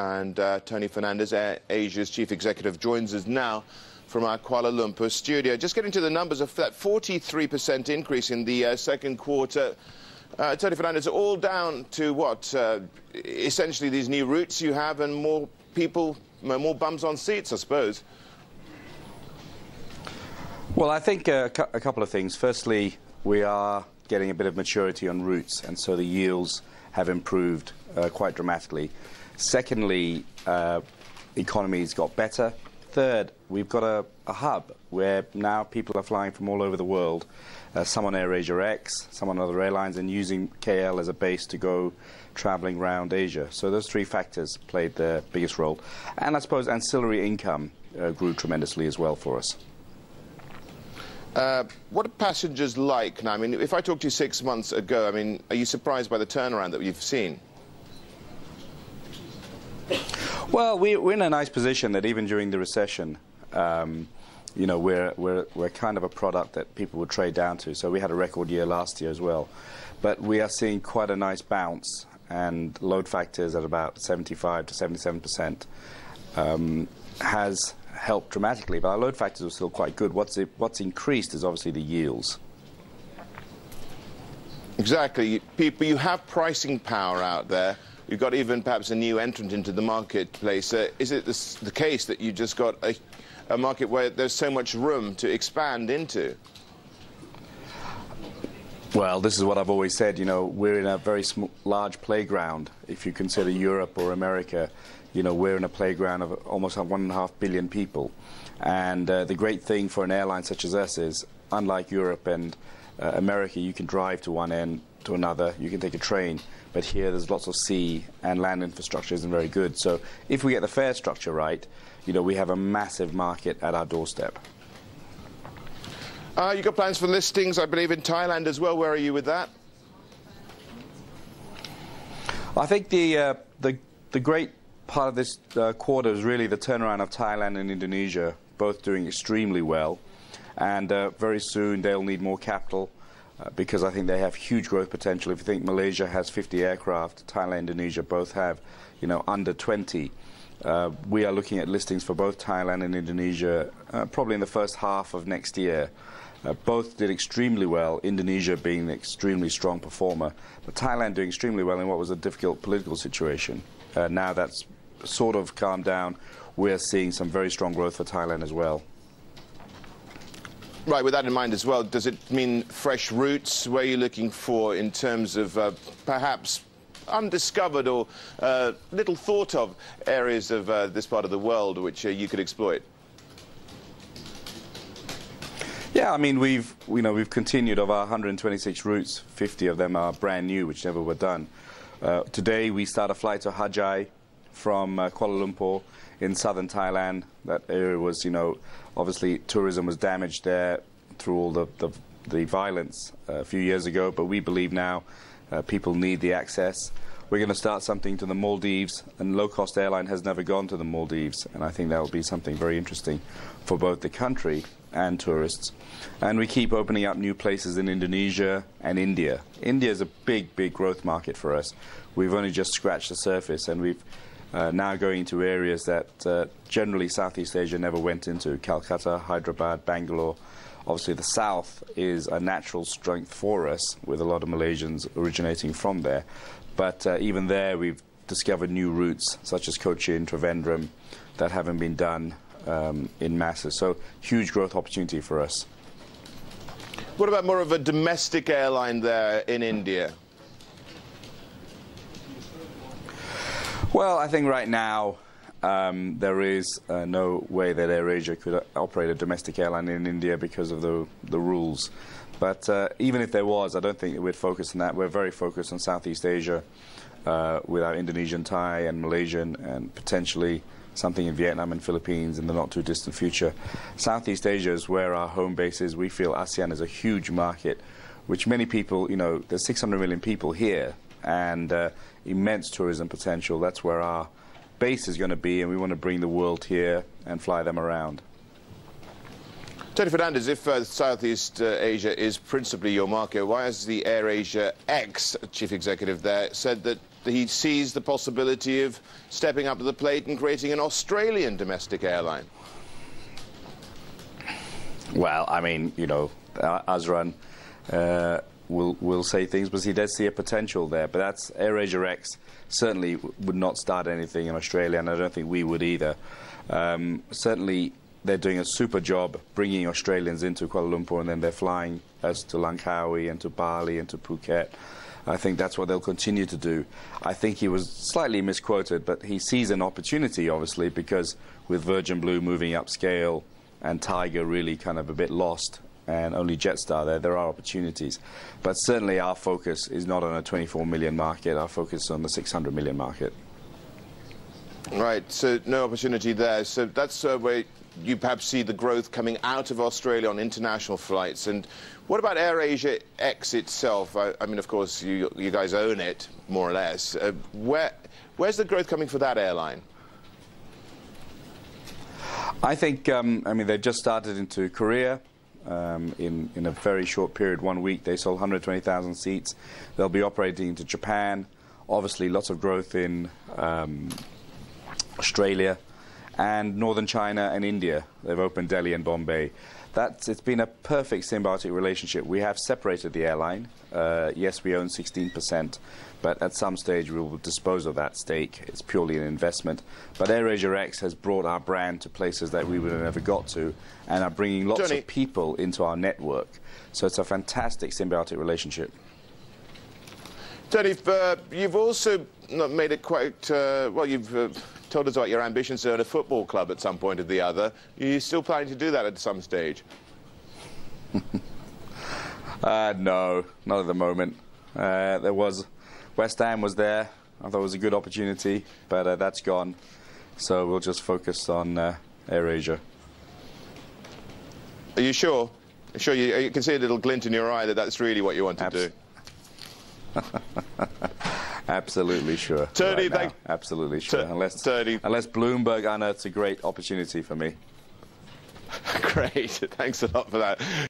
And Tony Fernandes, AirAsia's chief executive, joins us now from our Kuala Lumpur studio. Just getting to the numbers of that 43% increase in the second quarter. Tony Fernandes, all down to what? Essentially these new routes you have and more people, more bums on seats, I suppose. Well, I think a couple of things. Firstly, we are getting a bit of maturity on routes, and so the yields have improved quite dramatically. Secondly, economies got better. Third, we've got a hub where now people are flying from all over the world, some on AirAsia X, some on other airlines, and using KL as a base to go travelling around Asia. So those three factors played the biggest role. And I suppose ancillary income grew tremendously as well for us. What are passengers like now? I mean, if I talked to you 6 months ago, I mean, are you surprised by the turnaround that you've seen? Well, we're in a nice position that even during the recession, you know, we're kind of a product that people would trade down to. So we had a record year last year as well. But we are seeing quite a nice bounce, and load factors at about 75 to 77% has helped dramatically, but our load factors are still quite good. What's increased is obviously the yields. Exactly. People, you have pricing power out there. You've got even perhaps a new entrant into the marketplace. Is it the case that you just got a market where there's so much room to expand into? Well, this is what I've always said. You know, we're in a very large playground. If you consider Europe or America, you know, we're in a playground of almost 1.5 billion people. And the great thing for an airline such as us is, unlike Europe and America, you can drive to one end to another, you can take a train. But here there's lots of sea, and land infrastructure isn't very good. So if we get the fare structure right, you know, we have a massive market at our doorstep. You've got plans for listings, I believe, in Thailand as well. Where are you with that? I think the great part of this quarter is really the turnaround of Thailand and Indonesia, both doing extremely well, and very soon they'll need more capital because I think they have huge growth potential. If you think Malaysia has 50 aircraft, Thailand, Indonesia both have, you know, under 20. We are looking at listings for both Thailand and Indonesia probably in the first half of next year. Both did extremely well, Indonesia being an extremely strong performer, but Thailand doing extremely well in what was a difficult political situation. Now that's sort of calmed down, we're seeing some very strong growth for Thailand as well. Right, with that in mind as well, does it mean fresh routes? Where are you looking for in terms of perhaps undiscovered or little thought of areas of this part of the world which you could exploit? Yeah, I mean, we've continued. Of our 126 routes, 50 of them are brand new, which never were done. Today we start a flight to Hat Yai from Kuala Lumpur in southern Thailand. That area was, you know, obviously tourism was damaged there through all the violence a few years ago, but we believe now people need the access. We're going to start something to the Maldives, and low-cost airline has never gone to the Maldives, and I think that will be something very interesting for both the country and tourists. And we keep opening up new places in Indonesia and India. India is a big, big growth market for us. We've only just scratched the surface, and we've now going into areas that generally Southeast Asia never went into: Calcutta, Hyderabad, Bangalore. Obviously the south is a natural strength for us, with a lot of Malaysians originating from there. But even there we've discovered new routes such as Kochi and Trivandrum that haven't been done in masses. So huge growth opportunity for us. What about more of a domestic airline there in India? Well, I think right now there is no way that AirAsia could operate a domestic airline in India because of the rules. But even if there was, I don't think we'd focus on that. We're very focused on Southeast Asia with our Indonesian, Thai and Malaysian, and potentially something in Vietnam and Philippines in the not-too-distant future. Southeast Asia is where our home base is. We feel ASEAN is a huge market, which many people, you know, there's 600 million people here, and immense tourism potential. That's where our base is going to be, and we want to bring the world here and fly them around. Tony Fernandes, if Southeast Asia is principally your market, why has the AirAsia X chief executive there said that he sees the possibility of stepping up to the plate and creating an Australian domestic airline? Well, I mean, you know, Azran will say things, but he does see a potential there. But that's AirAsia X certainly would not start anything in Australia, and I don't think we would either. Certainly, they're doing a super job bringing Australians into Kuala Lumpur, and then they're flying us to Langkawi and to Bali and to Phuket. I think that's what they'll continue to do. I think he was slightly misquoted, but he sees an opportunity, obviously, because with Virgin Blue moving upscale and Tiger really kind of a bit lost and only Jetstar there, there are opportunities. But certainly our focus is not on a 24 million market. Our focus is on the 600 million market. Right, so no opportunity there. So that's where you perhaps see the growth coming out of Australia on international flights. And what about AirAsia X itself? I mean, of course, you guys own it, more or less. Where's the growth coming for that airline? I think, I mean, they've just started into Korea. In a very short period, 1 week, they sold 120,000 seats. They'll be operating into Japan. Obviously, lots of growth in Australia and northern China and India. They've opened Delhi and Bombay. It's been a perfect symbiotic relationship. We have separated the airline. Yes, we own 16%, but at some stage we will dispose of that stake. It's purely an investment. But AirAsia X has brought our brand to places that we would have never got to, and are bringing lots of people into our network. So it's a fantastic symbiotic relationship. Tony, you've also not made it quite well. You've told us about your ambitions to own a football club at some point or the other. You're still planning to do that at some stage? No, not at the moment. There was West Ham was there. I thought it was a good opportunity, but that's gone. So we'll just focus on AirAsia. Are you sure? You can see a little glint in your eye that that's really what you want to do. Absolutely sure. Tony, right thank absolutely sure. Unless Bloomberg unearths a great opportunity for me. Great. Thanks a lot for that.